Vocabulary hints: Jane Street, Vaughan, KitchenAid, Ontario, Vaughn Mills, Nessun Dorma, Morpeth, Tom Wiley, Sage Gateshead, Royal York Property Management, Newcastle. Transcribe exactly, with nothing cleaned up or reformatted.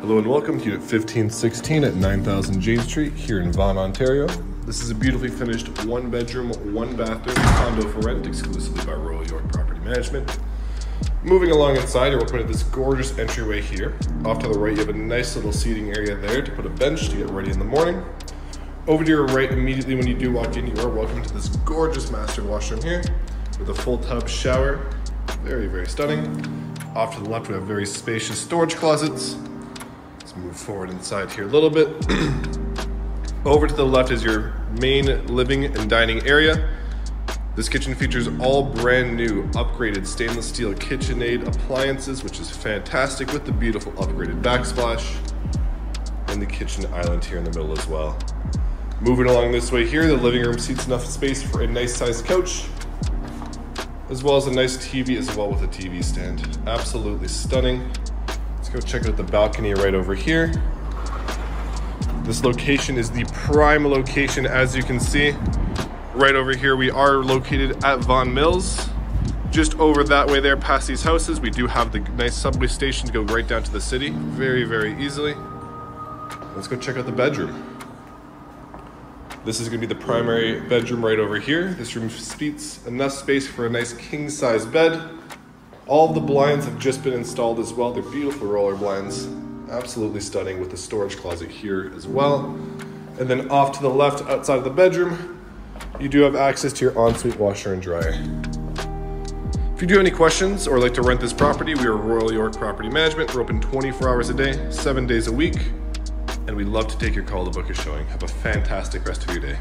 Hello and welcome to you at fifteen sixteen at nine thousand Jane Street here in Vaughan, Ontario. This is a beautifully finished one bedroom, one bathroom condo for rent exclusively by Royal York Property Management. Moving along inside, you're welcome to this gorgeous entryway here. Off to the right, you have a nice little seating area there to put a bench to get ready in the morning. Over to your right, immediately when you do walk in, you are welcome to this gorgeous master washroom here with a full tub shower. Very, very stunning. Off to the left, we have very spacious storage closets. Let's move forward inside here a little bit. Over to the left is your main living and dining area. This kitchen features all brand new upgraded stainless steel KitchenAid appliances, which is fantastic, with the beautiful upgraded backsplash and the kitchen island here in the middle as well. Moving along this way here, the living room seats enough space for a nice sized couch, as well as a nice T V as well with a T V stand. Absolutely stunning. Let's go check out the balcony right over here. This location is the prime location, as you can see. Right over here, we are located at Vaughn Mills. Just over that way there, past these houses, we do have the nice subway station to go right down to the city very, very easily. Let's go check out the bedroom. This is gonna be the primary bedroom right over here. This room seats enough space for a nice king-size bed. All of the blinds have just been installed as well. They're beautiful roller blinds. Absolutely stunning, with the storage closet here as well. And then off to the left, outside of the bedroom, you do have access to your ensuite washer and dryer. If you do have any questions or like to rent this property, we are Royal York Property Management. We're open twenty-four hours a day, seven days a week, and we'd love to take your call to book a showing. Have a fantastic rest of your day.